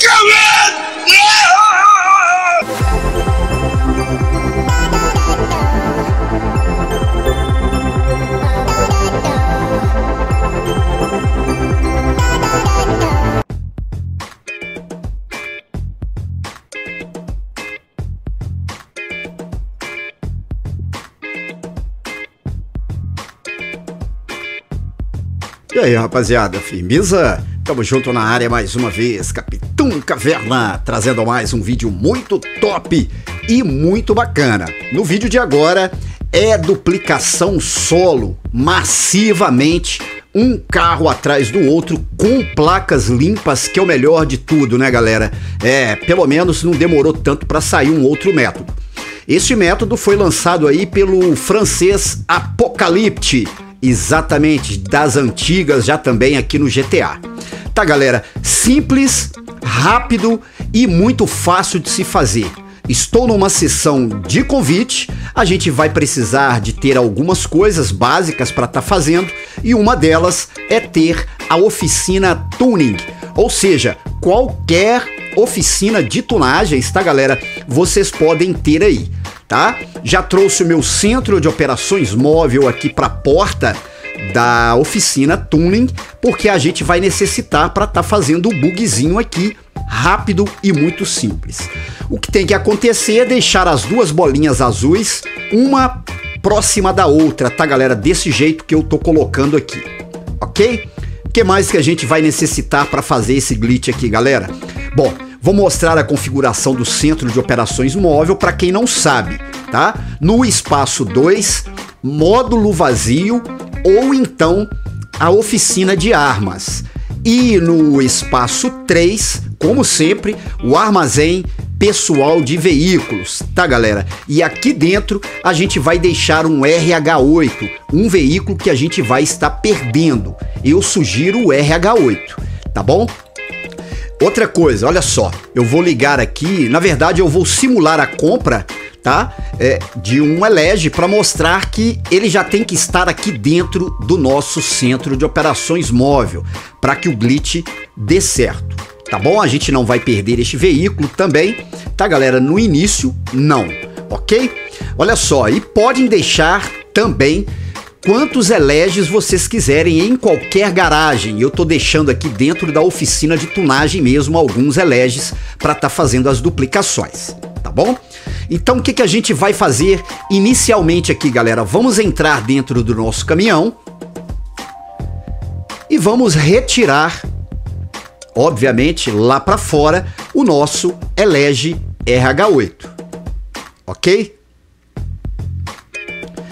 Caverna! E aí, rapaziada, firmeza? Tamo junto na área mais uma vez, Capitão Caverna, trazendo mais um vídeo muito top e muito bacana. No vídeo de agora é duplicação solo, massivamente, um carro atrás do outro com placas limpas, que é o melhor de tudo, né, galera? É, pelo menos não demorou tanto para sair um outro método. Esse método foi lançado aí pelo francês Apokalypt. Exatamente, das antigas já também aqui no GTA. Tá, galera? Simples, rápido e muito fácil de se fazer. Estou numa sessão de convite, a gente vai precisar de ter algumas coisas básicas para estar fazendo, e uma delas é ter a oficina tuning, ou seja, qualquer oficina de tunagens, tá, galera? Vocês podem ter aí. Tá? Já trouxe o meu centro de operações móvel aqui para a porta da oficina tuning, porque a gente vai necessitar para estar fazendo o bugzinho aqui, rápido e muito simples. O que tem que acontecer é deixar as duas bolinhas azuis uma próxima da outra, tá, galera? Desse jeito que eu tô colocando aqui, ok? O que mais que a gente vai necessitar para fazer esse glitch aqui, galera? Bom, vou mostrar a configuração do centro de operações móvel para quem não sabe, tá? No espaço 2, módulo vazio ou então a oficina de armas. E no espaço 3, como sempre, o armazém pessoal de veículos, tá, galera? E aqui dentro a gente vai deixar um RH8, um veículo que a gente vai estar perdendo. Eu sugiro o RH8, tá bom? Outra coisa, olha só, eu vou ligar aqui, na verdade eu vou simular a compra, tá? De um Elegy para mostrar que ele já tem que estar aqui dentro do nosso centro de operações móvel, para que o glitch dê certo, tá bom? A gente não vai perder este veículo também, tá, galera? No início, não, ok? Olha só, e podem deixar também quantos Elegies vocês quiserem em qualquer garagem. Eu tô deixando aqui dentro da oficina de tunagem mesmo alguns Elegies para estar fazendo as duplicações, tá bom? Então o que a gente vai fazer inicialmente aqui, galera? Vamos entrar dentro do nosso caminhão e vamos retirar, obviamente, lá para fora o nosso Elegy RH8, ok?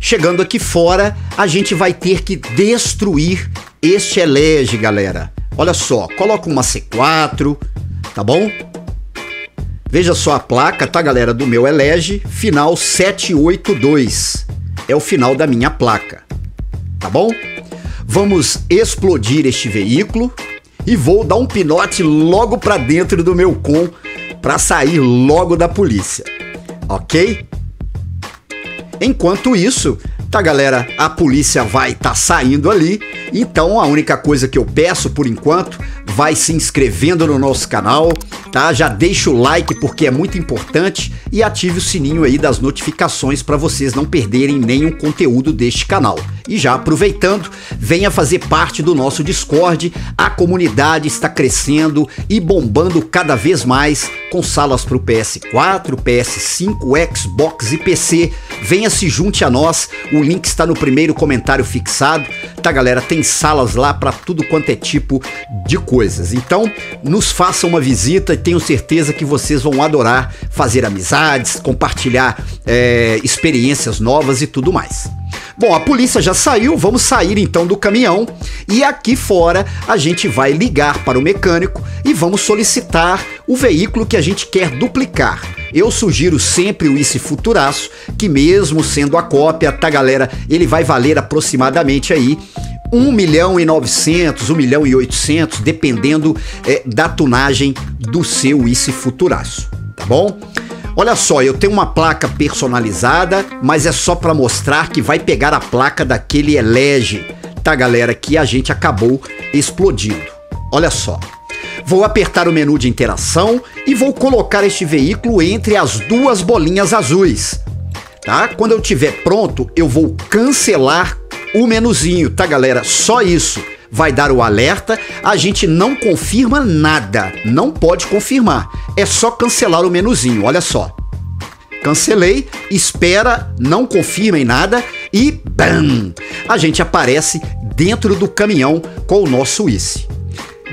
Chegando aqui fora, a gente vai ter que destruir este Elegy, galera. Olha só, coloca uma C4, tá bom? Veja só a placa, tá, galera, do meu Elegy, final 782. É o final da minha placa, tá bom? Vamos explodir este veículo e vou dar um pinote logo pra dentro do meu com, pra sair logo da polícia, ok? Enquanto isso, tá, galera, a polícia vai estar saindo ali. Então a única coisa que eu peço por enquanto, vai se inscrevendo no nosso canal, tá? Já deixa o like porque é muito importante e ative o sininho aí das notificações para vocês não perderem nenhum conteúdo deste canal. E já aproveitando, venha fazer parte do nosso Discord. A comunidade está crescendo e bombando cada vez mais, com salas para o PS4, PS5, Xbox e PC. Venha, se junte a nós, o link está no primeiro comentário fixado, tá, galera? Tem salas lá para tudo quanto é tipo de coisas. Então, nos faça uma visita e tenho certeza que vocês vão adorar fazer amizades, compartilhar experiências novas e tudo mais. Bom, a polícia já saiu, vamos sair então do caminhão e aqui fora a gente vai ligar para o mecânico e vamos solicitar o veículo que a gente quer duplicar. Eu sugiro sempre o Ice Futuraço, que mesmo sendo a cópia, tá, galera, ele vai valer aproximadamente aí 1.900.000, 1.800.000, dependendo da tunagem do seu Ice Futuraço, tá bom? Olha só, eu tenho uma placa personalizada, mas é só para mostrar que vai pegar a placa daquele Elegy, tá galera, que a gente acabou explodindo. Olha só, vou apertar o menu de interação e vou colocar este veículo entre as duas bolinhas azuis, tá? Quando eu tiver pronto, eu vou cancelar o menuzinho, tá galera? Só isso. Vai dar o alerta, a gente não confirma nada, não pode confirmar, é só cancelar o menuzinho, olha só. Cancelei, espera, não confirma em nada e BAM! A gente aparece dentro do caminhão com o nosso Issi.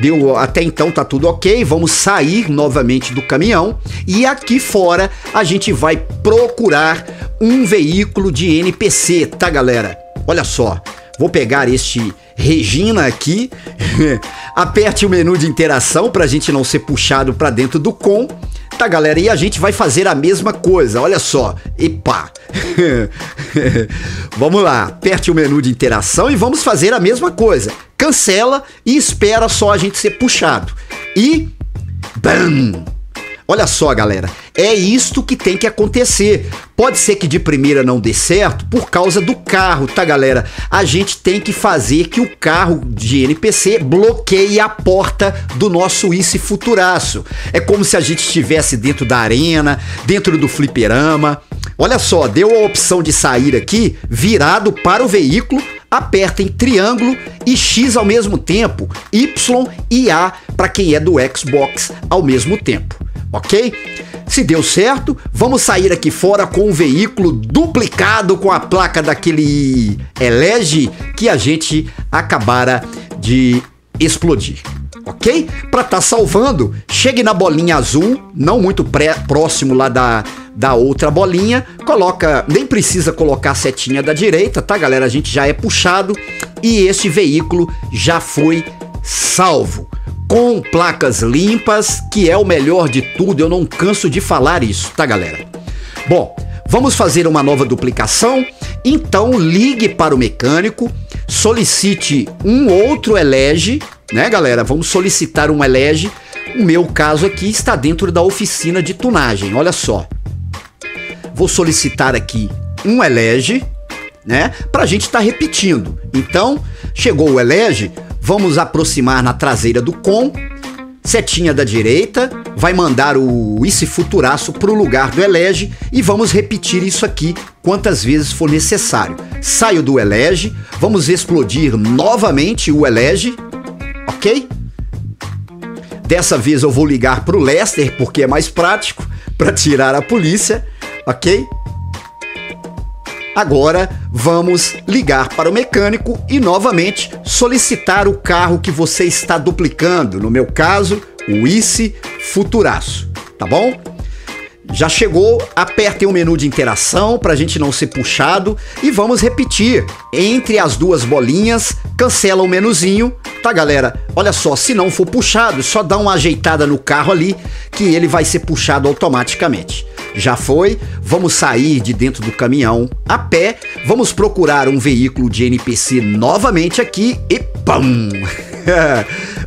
Deu, até então tá tudo ok, vamos sair novamente do caminhão e aqui fora a gente vai procurar um veículo de NPC, tá galera? Olha só. Vou pegar este Regina aqui, aperte o menu de interação para a gente não ser puxado para dentro do com, tá galera? E a gente vai fazer a mesma coisa, olha só, epa! Vamos lá, aperte o menu de interação e vamos fazer a mesma coisa. Cancela e espera só a gente ser puxado. E... BAM! Olha só galera, é isto que tem que acontecer. Pode ser que de primeira não dê certo por causa do carro, tá galera? A gente tem que fazer que o carro de NPC bloqueie a porta do nosso Ice Futuraço. É como se a gente estivesse dentro da arena, dentro do fliperama. Olha só, deu a opção de sair aqui, virado para o veículo, apertem triângulo e X ao mesmo tempo, Y e A para quem é do Xbox ao mesmo tempo. Ok? Se deu certo, vamos sair aqui fora com um veículo duplicado com a placa daquele Elegy que a gente acabara de explodir. Ok? Para estar salvando, chegue na bolinha azul, não muito próximo lá da outra bolinha, coloca, nem precisa colocar a setinha da direita, tá galera? A gente já é puxado e este veículo já foi salvo. Com placas limpas, que é o melhor de tudo, eu não canso de falar isso, tá galera? Bom, vamos fazer uma nova duplicação, então ligue para o mecânico, solicite um outro Elegy, né galera? Vamos solicitar um Elegy, o meu caso aqui está dentro da oficina de tunagem, olha só. Vou solicitar aqui um Elegy, né? Pra gente tá repetindo, então chegou o Elegy, vamos aproximar na traseira do com, setinha da direita, vai mandar o Ice Futuraço para o lugar do Elegy e vamos repetir isso aqui quantas vezes for necessário. Saio do Elegy, vamos explodir novamente o Elegy, ok? Dessa vez eu vou ligar para o Lester porque é mais prático para tirar a polícia, ok? Agora vamos ligar para o mecânico e novamente solicitar o carro que você está duplicando, no meu caso, o Ice Futuraço, tá bom? Já chegou, apertem o menu de interação para a gente não ser puxado e vamos repetir, entre as duas bolinhas, cancela o menuzinho, tá galera? Olha só, se não for puxado, só dá uma ajeitada no carro ali que ele vai ser puxado automaticamente. Já foi, vamos sair de dentro do caminhão a pé, vamos procurar um veículo de NPC novamente aqui e pam!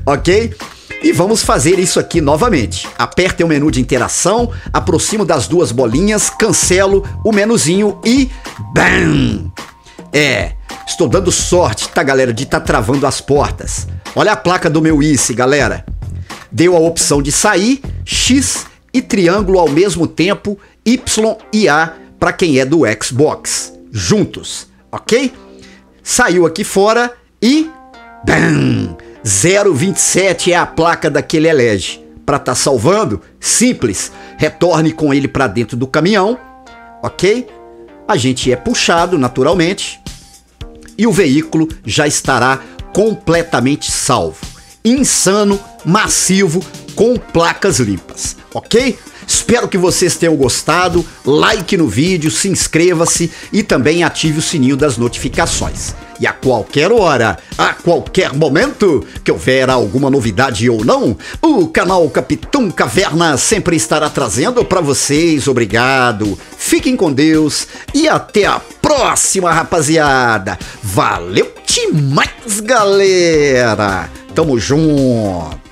Ok? E vamos fazer isso aqui novamente. Apertem o menu de interação, aproximo das duas bolinhas, cancelo o menuzinho e BAM! É, estou dando sorte, tá galera, de estar travando as portas. Olha a placa do meu Ice, galera. Deu a opção de sair, X e triângulo ao mesmo tempo, Y e A para quem é do Xbox, juntos, ok? Saiu aqui fora e BAM! 027 é a placa daquele Elegy. Para estar salvando, simples, retorne com ele para dentro do caminhão, ok? A gente é puxado naturalmente e o veículo já estará completamente salvo. Insano, massivo, com placas limpas, ok? Espero que vocês tenham gostado, like no vídeo, se inscreva-se e também ative o sininho das notificações. E a qualquer hora, a qualquer momento, que houver alguma novidade ou não, o canal Capitão Caverna sempre estará trazendo para vocês. Obrigado, fiquem com Deus e até a próxima, rapaziada. Valeu! demais, galera. Tamo junto.